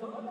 Vamos